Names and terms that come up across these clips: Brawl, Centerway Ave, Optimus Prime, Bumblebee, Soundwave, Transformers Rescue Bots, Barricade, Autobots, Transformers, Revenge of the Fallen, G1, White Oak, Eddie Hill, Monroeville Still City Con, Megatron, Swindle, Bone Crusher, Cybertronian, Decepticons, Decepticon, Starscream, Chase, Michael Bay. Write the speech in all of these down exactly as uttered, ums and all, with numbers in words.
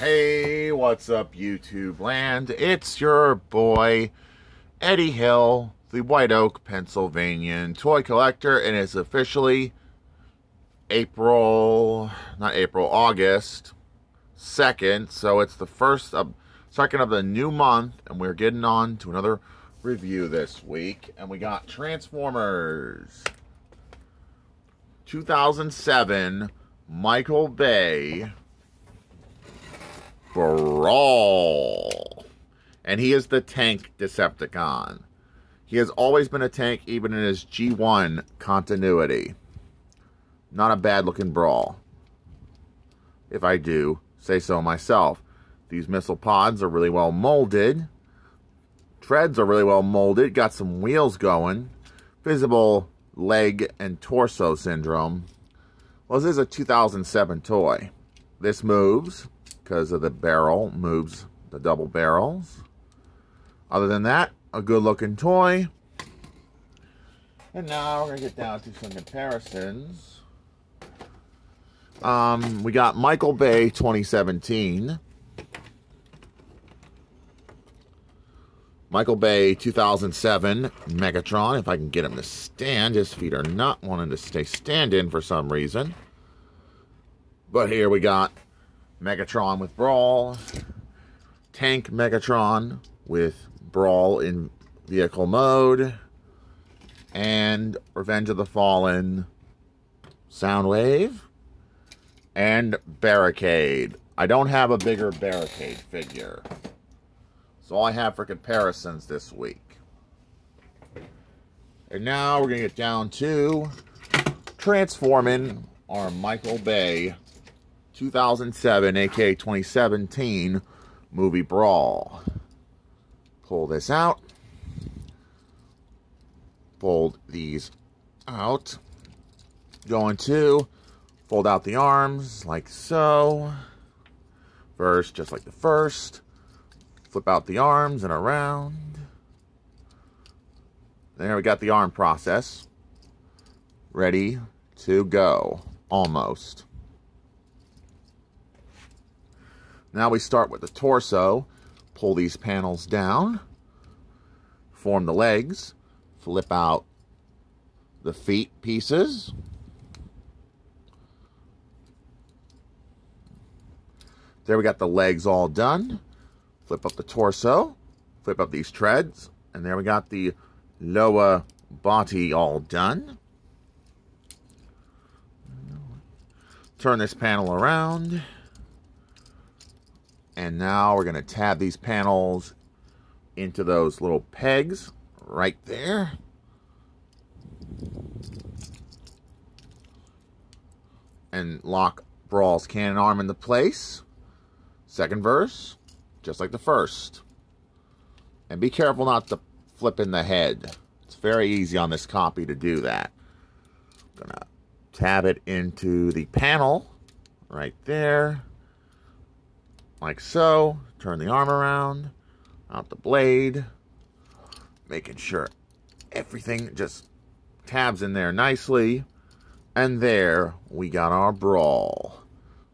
Hey, what's up, YouTube land? It's your boy, Eddie Hill, the White Oak, Pennsylvania toy collector, and it's officially April, not April, August second, so it's the first, uh, second of the new month, and we're getting on to another review this week, and we got Transformers two thousand seven, Michael Bay, Brawl, and he is the tank Decepticon. He has always been a tank, even in his G one continuity. Not a bad looking Brawl, if I do say so myself. These missile pods are really well molded. Treads are really well molded. Got some wheels going. Visible leg and torso syndrome. Well, this is a two thousand seven toy. This moves because of the barrel, moves the double barrels. Other than that, a good looking toy. And now we're going to get down to some comparisons. Um, we got Michael Bay twenty seventeen. Michael Bay two thousand seven Megatron, if I can get him to stand. His feet are not wanting to stay standing for some reason. But here we got Megatron with Brawl, tank Megatron with Brawl in vehicle mode, and Revenge of the Fallen Soundwave, and Barricade. I don't have a bigger Barricade figure. That's all I have for comparisons this week. And now we're going to get down to transforming our Michael Bay two thousand seven, aka twenty seventeen, movie Brawl. Pull this out. Fold these out. Going to fold out the arms like so. First, just like the first. Flip out the arms and around. There, we got the arm process. Ready to go. Almost. Now we start with the torso, pull these panels down, form the legs, flip out the feet pieces, there we got the legs all done, flip up the torso, flip up these treads, and there we got the lower body all done. Turn this panel around. And now we're going to tab these panels into those little pegs right there. And lock Brawl's cannon arm into place. Second verse, just like the first. And be careful not to flip in the head. It's very easy on this copy to do that. I'm going to tab it into the panel right there. Like so, turn the arm around, out the blade, making sure everything just tabs in there nicely. And there we got our Brawl,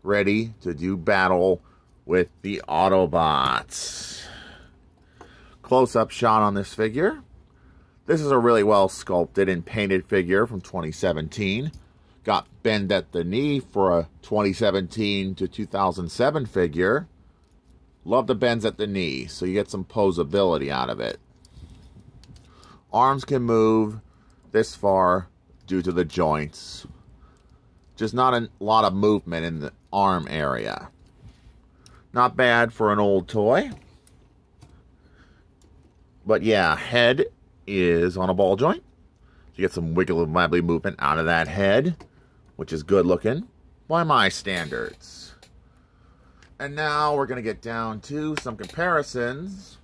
ready to do battle with the Autobots. Close-up shot on this figure. This is a really well-sculpted and painted figure from twenty seventeen. Got bend at the knee for a twenty seventeen to two thousand seven figure. Love the bends at the knee, so you get some posability out of it. Arms can move this far due to the joints. Just not a lot of movement in the arm area. Not bad for an old toy. But yeah, head is on a ball joint. So you get some wiggle and lively movement out of that head, which is good looking by my standards. And now we're going to get down to some comparisons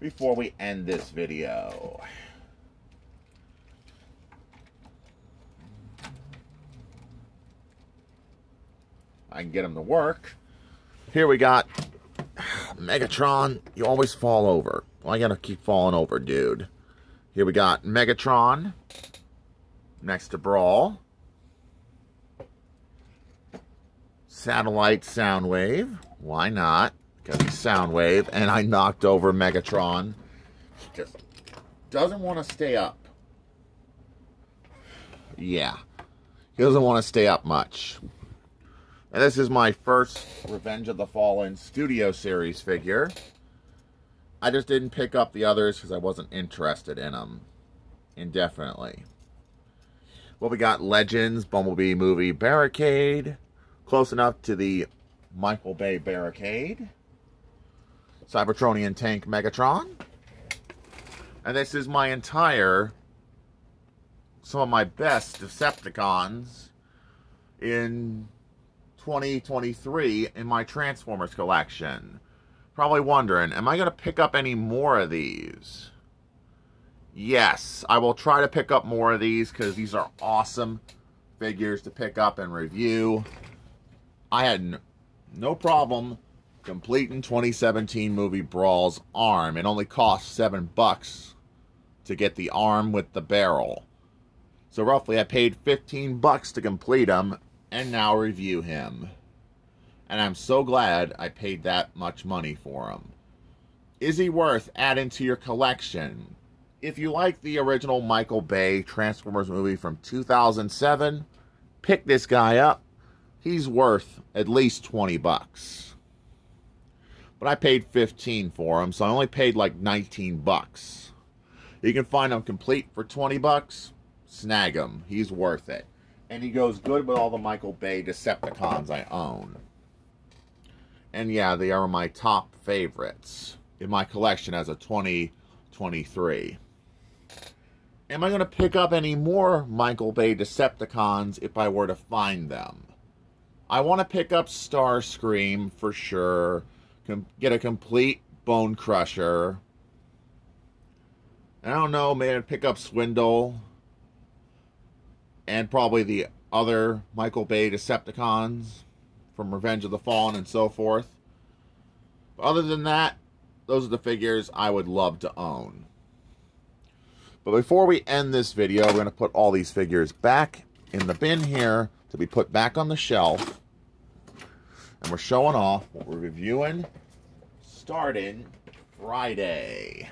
before we end this video. I can get them to work. Here we got Megatron. You always fall over. Why you gotta keep falling over, dude? Here we got Megatron next to Brawl. Satellite Soundwave Why not? Because he's Soundwave, and I knocked over Megatron. Just doesn't want to stay up. Yeah. He doesn't want to stay up much. And this is my first Revenge of the Fallen Studio Series figure. I just didn't pick up the others because I wasn't interested in them indefinitely. Well, we got Legends, Bumblebee movie, Barricade. Close enough to the Michael Bay Barricade. Cybertronian tank Megatron. And this is my entire... some of my best Decepticons in twenty twenty-three in my Transformers collection. Probably wondering, am I going to pick up any more of these? Yes, I will try to pick up more of these because these are awesome figures to pick up and review. I had no problem completing twenty seventeen movie Brawl's arm. It only cost seven bucks to get the arm with the barrel. So roughly I paid fifteen bucks to complete him and now review him. And I'm so glad I paid that much money for him. Is he worth adding to your collection? If you like the original Michael Bay Transformers movie from two thousand seven, pick this guy up. He's worth at least twenty bucks. But I paid fifteen for him, so I only paid like nineteen bucks. You can find him complete for twenty bucks. Snag him. He's worth it. And he goes good with all the Michael Bay Decepticons I own. And yeah, they are my top favorites in my collection as of twenty twenty-three. Am I going to pick up any more Michael Bay Decepticons if I were to find them? I want to pick up Starscream for sure. Com- get a complete Bone Crusher. I don't know, maybe I'd pick up Swindle. And probably the other Michael Bay Decepticons from Revenge of the Fallen and so forth. But other than that, those are the figures I would love to own. But before we end this video, we're going to put all these figures back in the bin here to be put back on the shelf. And we're showing off what we're reviewing starting Friday.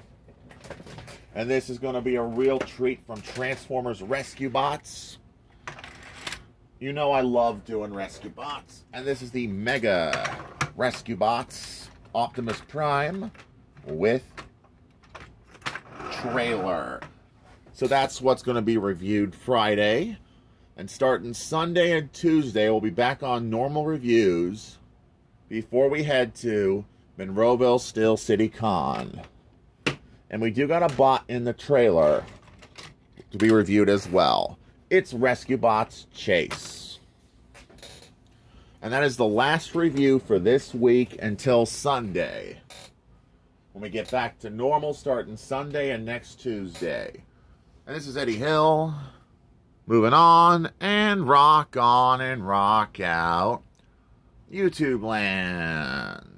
And this is going to be a real treat from Transformers Rescue Bots. You know I love doing Rescue Bots. And this is the Mega Rescue Bots Optimus Prime with trailer. So that's what's going to be reviewed Friday. And starting Sunday and Tuesday, we'll be back on normal reviews before we head to Monroeville Still City Con. And we do got a bot in the trailer to be reviewed as well. It's Rescue Bots Chase. And that is the last review for this week until Sunday, when we get back to normal starting Sunday and next Tuesday. And this is Eddie Hill. Moving on and rock on and rock out. YouTube land.